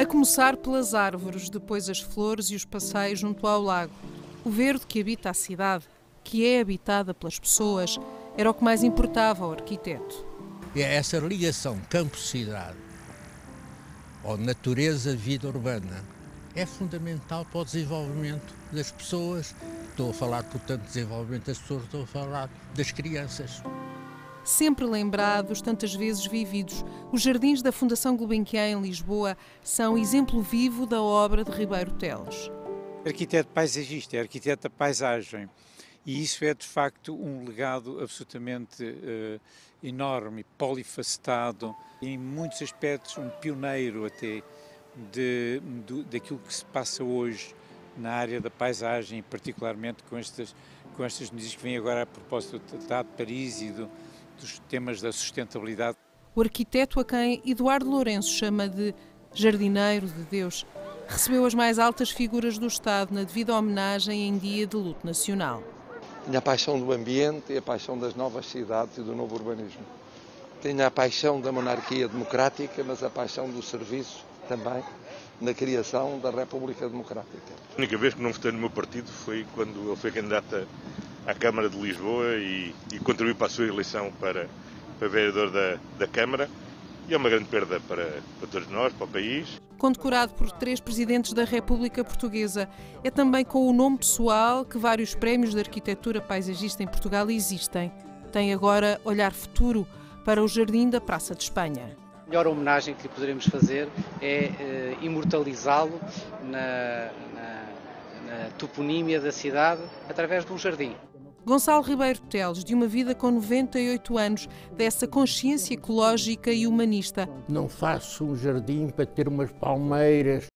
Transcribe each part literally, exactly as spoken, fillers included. A começar pelas árvores, depois as flores e os passeios junto ao lago. O verde que habita a cidade, que é habitada pelas pessoas, era o que mais importava ao arquiteto. É essa ligação campo-cidade, ou natureza-vida urbana, é fundamental para o desenvolvimento das pessoas. Estou a falar, portanto, de desenvolvimento das pessoas, estou a falar das crianças. Sempre lembrados, tantas vezes vividos, os jardins da Fundação Gulbenkian em Lisboa são exemplo vivo da obra de Ribeiro Telles. Arquiteto paisagista, arquiteto da paisagem, e isso é de facto um legado absolutamente uh, enorme, polifacetado, em muitos aspectos um pioneiro até de, de, daquilo que se passa hoje na área da paisagem, particularmente com estas, com estas medidas que vêm agora a propósito do Tratado de Paris e do dos temas da sustentabilidade. O arquiteto a quem Eduardo Lourenço chama de jardineiro de Deus recebeu as mais altas figuras do Estado na devida homenagem em dia de luto nacional. Tinha a paixão do ambiente e a paixão das novas cidades e do novo urbanismo. Tinha a paixão da monarquia democrática, mas a paixão do serviço também na criação da República Democrática. A única vez que não votei no meu partido foi quando eu fui candidata à Câmara de Lisboa e, e contribuí para a sua eleição para, para vereador da, da Câmara, e é uma grande perda para, para todos nós, para o país. Condecorado por três presidentes da República Portuguesa, é também com o nome pessoal que vários prémios de arquitetura paisagista em Portugal existem. Tem agora olhar futuro para o Jardim da Praça de Espanha. A melhor homenagem que lhe poderemos fazer é uh, imortalizá-lo na, na, na toponímia da cidade através de um jardim. Gonçalo Ribeiro Telles, de uma vida com noventa e oito anos, dessa consciência ecológica e humanista. Não faço um jardim para ter umas palmeiras,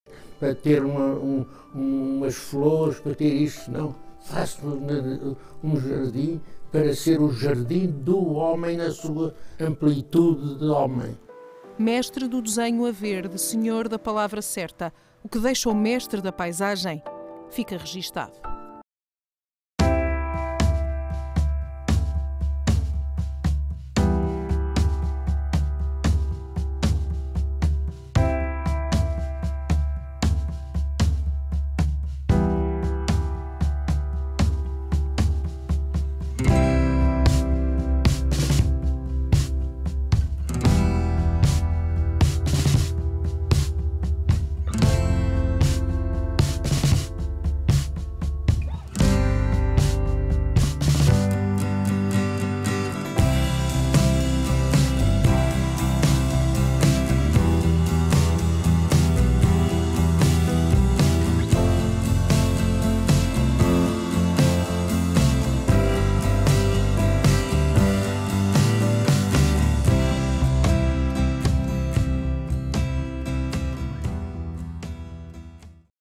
para ter uma, um, umas flores, para ter isto, não. Faço um jardim para ser o jardim do homem na sua amplitude de homem. Mestre do desenho a verde, senhor da palavra certa, o que deixa o mestre da paisagem fica registado.